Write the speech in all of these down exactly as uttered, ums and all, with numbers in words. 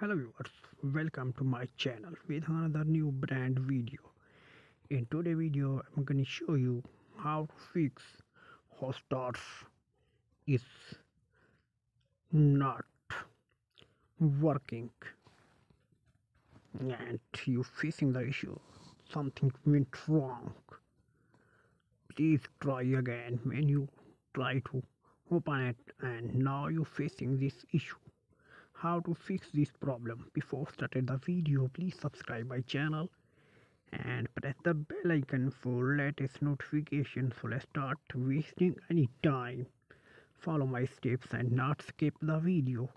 Hello viewers, welcome to my channel with another new brand video. In today's video I'm going to show you how to fix Hotstar is not working and you facing the issue something went wrong. Please try again. When you try to open it and now you're facing this issue. How to fix this problem? Before starting the video, please subscribe my channel and press the bell icon for latest notifications. So let's start wasting any time. Follow my steps and not skip the video.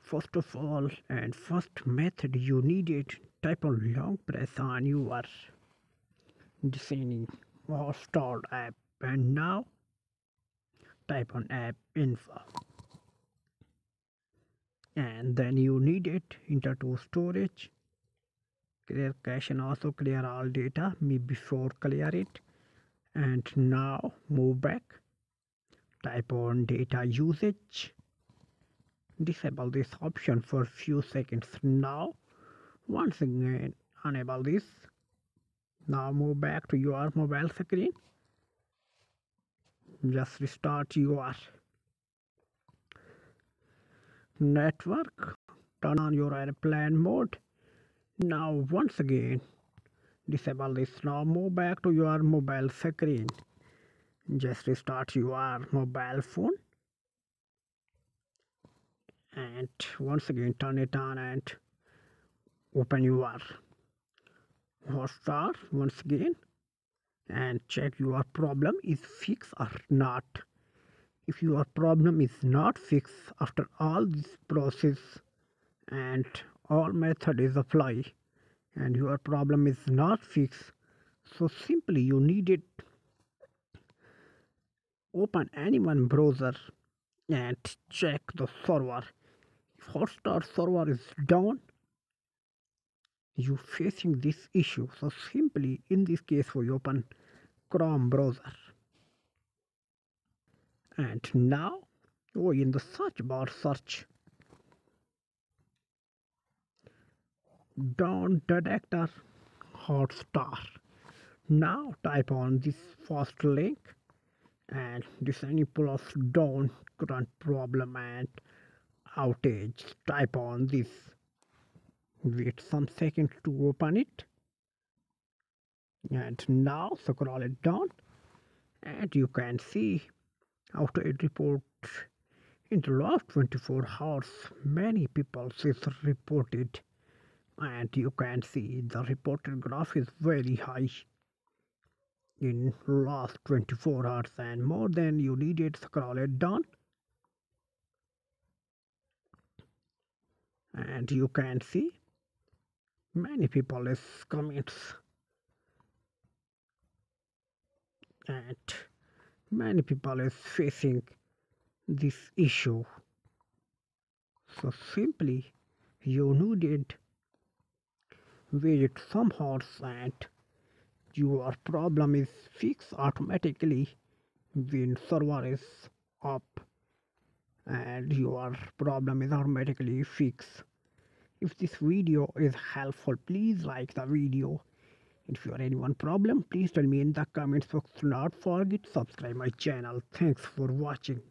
First of all, and first method you need it, type on long press on your Disney Hotstar app and now type on app info. And then you need it enter to storage, clear cache and also clear all data. Me before clear it and now move back, type on data usage, disable this option for few seconds. Now once again enable this. Now move back to your mobile screen, just restart your network, turn on your airplane mode. Now once again disable this. Now move back to your mobile screen, just restart your mobile phone and once again turn it on and open your Hotstar once again and check your problem is fixed or not. If your problem is not fixed after all this process and all method is apply and your problem is not fixed, so simply you need it open any one browser and check the server. If Hotstar server is down, you facing this issue. So simply in this case we open Chrome browser. And now go in the search bar, search down detector Hotstar. Now type on this first link and Disney Plus down current problem and outage. Type on this, wait some seconds to open it and now scroll it down and you can see after it report in the last twenty-four hours many people is reported and you can see the reported graph is very high in last twenty-four hours and more than you needed. Scroll it down and you can see many people is comments and many people is facing this issue. So simply you needed wait some hours and your problem is fixed automatically when server is up and your problem is automatically fixed. If this video is helpful, please like the video. If you have any one problem, please tell me in the comments box. Do not forget to subscribe my channel. Thanks for watching.